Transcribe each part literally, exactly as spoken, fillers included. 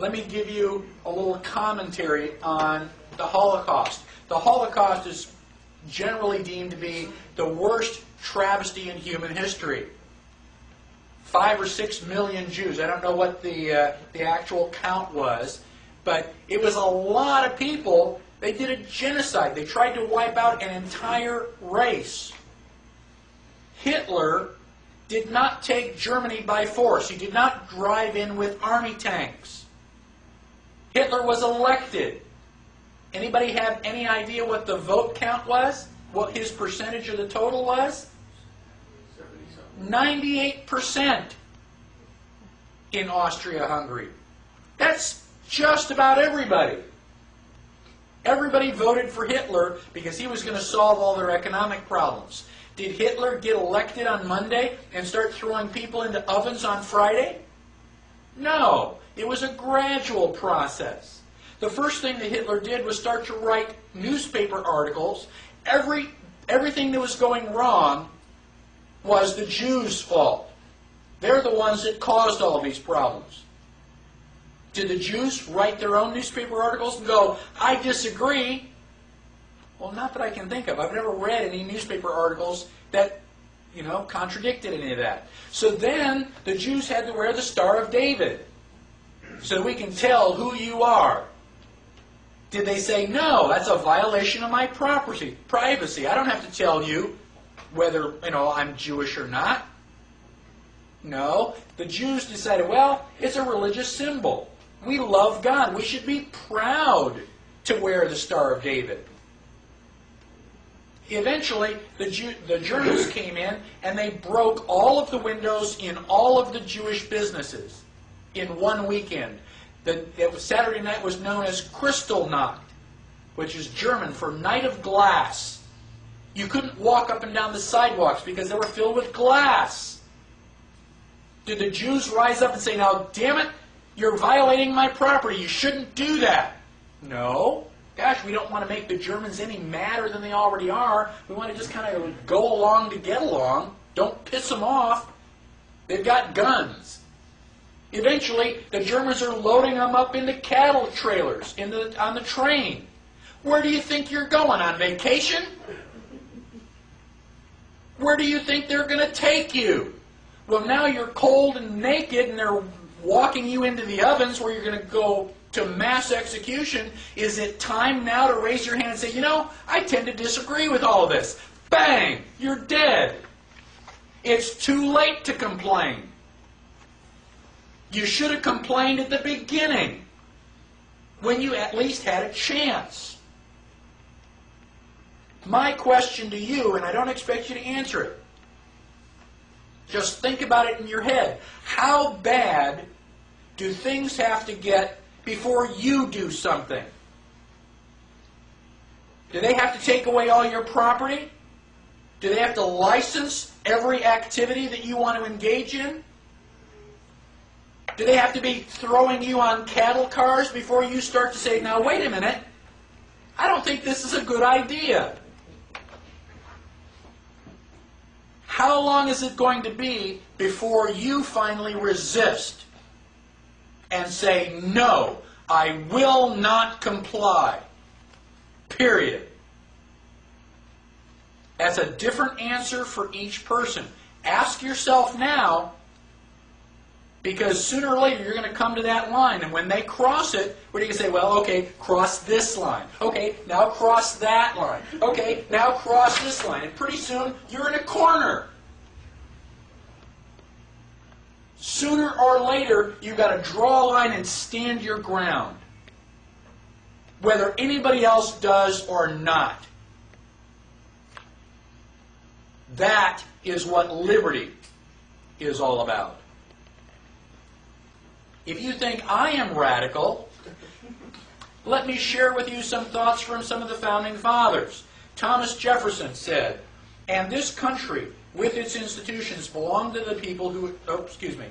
let me give you a little commentary on the Holocaust. The Holocaust is generally deemed to be the worst travesty in human history. Five or six million Jews. I don't know what the, uh, the actual count was, but it was a lot of people. They did a genocide. They tried to wipe out an entire race. Hitler did not take Germany by force. He did not drive in with army tanks. Hitler was elected. Anybody have any idea what the vote count was? What his percentage of the total was? ninety-eight percent in Austria-Hungary. That's just about everybody. Everybody voted for Hitler because he was going to solve all their economic problems. Did Hitler get elected on Monday and start throwing people into ovens on Friday? No. It was a gradual process. The first thing that Hitler did was start to write newspaper articles. Every, everything that was going wrong was the Jews' fault. They're the ones that caused all these problems. Did the Jews write their own newspaper articles and go, I disagree? Well, not that I can think of. I've never read any newspaper articles that, you know, contradicted any of that. So then the Jews had to wear the Star of David so we can tell who you are. Did they say, no, that's a violation of my property, privacy. I don't have to tell you whether, you know, I'm Jewish or not. No. The Jews decided, well, it's a religious symbol. We love God. We should be proud to wear the Star of David. Eventually, the, Jew, the Germans came in and they broke all of the windows in all of the Jewish businesses in one weekend. The, it was Saturday night was known as Kristallnacht, which is German for Night of Glass. You couldn't walk up and down the sidewalks because they were filled with glass. Did the Jews rise up and say, now, damn it, you're violating my property. You shouldn't do that. No. Gosh, we don't want to make the Germans any madder than they already are. We want to just kind of go along to get along. Don't piss them off. They've got guns. Eventually, the Germans are loading them up into cattle trailers in the, on the train. Where do you think you're going, on vacation? Where do you think they're going to take you? Well, now you're cold and naked and they're walking you into the ovens where you're going to go to mass execution. Is it time now to raise your hand and say, you know, I tend to disagree with all of this? Bang! You're dead. It's too late to complain. You should have complained at the beginning when you at least had a chance. My question to you, and I don't expect you to answer it, just think about it in your head. How bad do things have to get before you do something? Do they have to take away all your property? Do they have to license every activity that you want to engage in? Do they have to be throwing you on cattle cars before you start to say, now wait a minute, I don't think this is a good idea? How long is it going to be before you finally resist and say, no, I will not comply? Period. That's a different answer for each person. Ask yourself now, because sooner or later you're going to come to that line, and when they cross it, we're going to say, well, okay, cross this line. Okay, now cross that line. Okay, now cross this line. And pretty soon, you're in a corner. Sooner or later, you've got to draw a line and stand your ground, whether anybody else does or not. That is what liberty is all about. If you think I am radical, let me share with you some thoughts from some of the Founding Fathers. Thomas Jefferson said, and this country, with its institutions, belongs to the people who, oh, excuse me,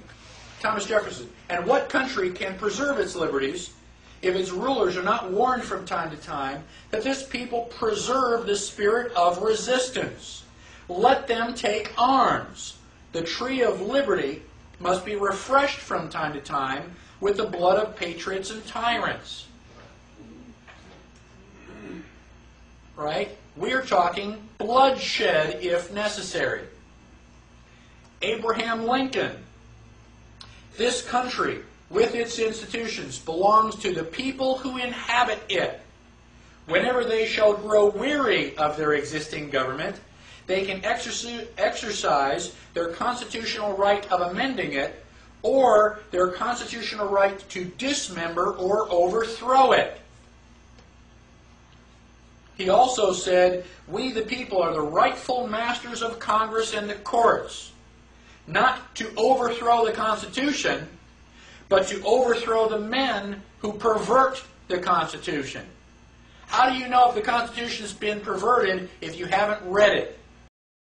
Thomas Jefferson, and what country can preserve its liberties if its rulers are not warned from time to time that this people preserve the spirit of resistance? Let them take arms. The tree of liberty must be refreshed from time to time with the blood of patriots and tyrants. Right? We are talking bloodshed if necessary. Abraham Lincoln. This country, with its institutions, belongs to the people who inhabit it. Whenever they shall grow weary of their existing government, they can exercise their constitutional right of amending it, or their constitutional right to dismember or overthrow it. He also said, "We the people are the rightful masters of Congress and the courts, not to overthrow the Constitution, but to overthrow the men who pervert the Constitution." How do you know if the Constitution's been perverted if you haven't read it?